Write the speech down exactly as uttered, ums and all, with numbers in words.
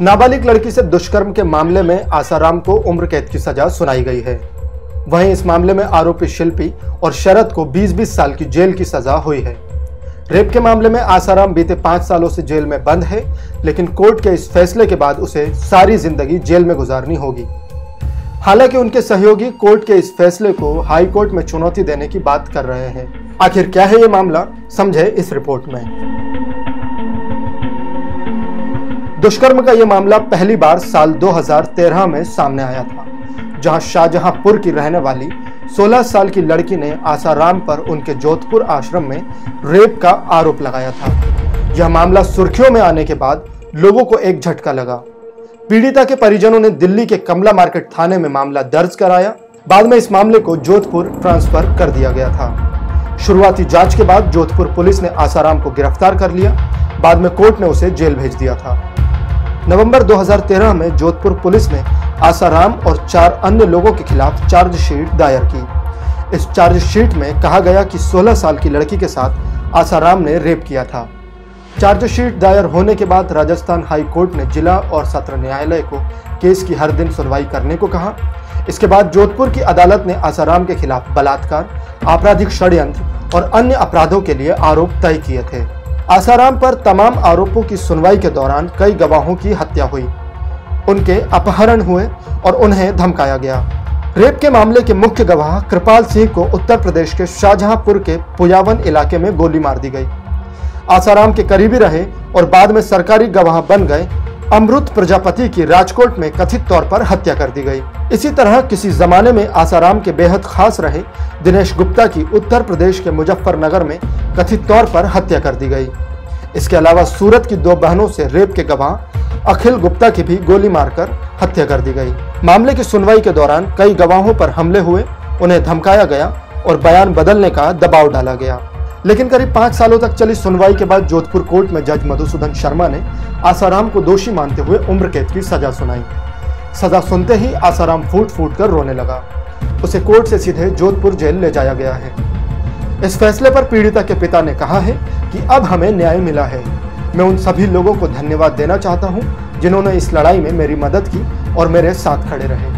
नाबालिग लड़की से दुष्कर्म के मामले में आसाराम को उम्र कैद की सजा सुनाई गई है। वहीं इस मामले में आरोपी शिल्पी और शरद को बीस बीस साल की जेल की सजा हुई है। रेप के मामले में आसाराम बीते पाँच सालों से जेल में बंद है, लेकिन कोर्ट के इस फैसले के बाद उसे सारी जिंदगी जेल में गुजारनी होगी। हालांकि उनके सहयोगी कोर्ट के इस फैसले को हाई कोर्ट में चुनौती देने की बात कर रहे हैं। आखिर क्या है ये मामला, समझे इस रिपोर्ट में। दुष्कर्म का यह मामला पहली बार साल दो हज़ार तेरह में सामने आया था, जहां शाहजहांपुर की रहने वाली सोलह साल की लड़की ने आसाराम पर उनके जोधपुर आश्रम में रेप का आरोप लगाया था। यह मामला सुर्खियों में आने के बाद लोगों को एक झटका लगा। पीड़िता के परिजनों ने दिल्ली के कमला मार्केट थाने में मामला दर्ज कराया। बाद में इस मामले को जोधपुर ट्रांसफर कर दिया गया था। शुरुआती जाँच के बाद जोधपुर पुलिस ने आसाराम को गिरफ्तार कर लिया। बाद में कोर्ट ने उसे जेल भेज दिया था। नवंबर दो हज़ार तेरह में जोधपुर पुलिस ने आसाराम और चार अन्य लोगों के खिलाफ चार्जशीट दायर की। इस चार्जशीट में कहा गया कि सोलह साल की लड़की के साथ आसाराम ने रेप किया था। चार्जशीट दायर होने के बाद राजस्थान हाई कोर्ट ने जिला और सत्र न्यायालय को केस की हर दिन सुनवाई करने को कहा। इसके बाद जोधपुर की अदालत ने आसाराम के खिलाफ बलात्कार, आपराधिक षड्यंत्र और अन्य अपराधों के लिए आरोप तय किए थे। आसाराम पर तमाम आरोपों की सुनवाई के दौरान कई गवाहों की हत्या हुई, उनके अपहरण हुए और उन्हें धमकाया गया। रेप के मामले के मुख्य गवाह कृपाल सिंह को उत्तर प्रदेश के शाहजहांपुर के पुयावन इलाके में गोली मार दी गई। आसाराम के करीबी रहे और बाद में सरकारी गवाह बन गए अमृत पर्जापति की राजकोट में कथित तौर पर हत्या कर दी गई। इसी तरह किसी जमाने में आसाराम के बेहद खास रहे दनीश गुप्ता की उत्तर प्रदेश के मजफ्फरनगर में कथित तौर पर हत्या कर दी गई। इसके अलावा सूरत की दो बहनों से रेप के गवाह अखिल गुप्ता की भी गोली मारकर हत्या कर दी गई। मामले की सुनवाई के दौरान कई गवाहों पर हमले हुए, उन्हें धमकाया गया और बयान बदलने का दबाव डाला गया। लेकिन करीब पाँच सालों तक चली सुनवाई के बाद जोधपुर कोर्ट में जज मधुसूदन शर्मा ने आसाराम को दोषी मानते हुए उम्र कैद की सजा सुनाई। सजा सुनते ही आसाराम फूट फूट कर रोने लगा। उसे कोर्ट से सीधे जोधपुर जेल ले जाया गया है। इस फैसले पर पीड़िता के पिता ने कहा है कि अब हमें न्याय मिला है। मैं उन सभी लोगों को धन्यवाद देना चाहता हूँ जिन्होंने इस लड़ाई में मेरी मदद की और मेरे साथ खड़े रहे।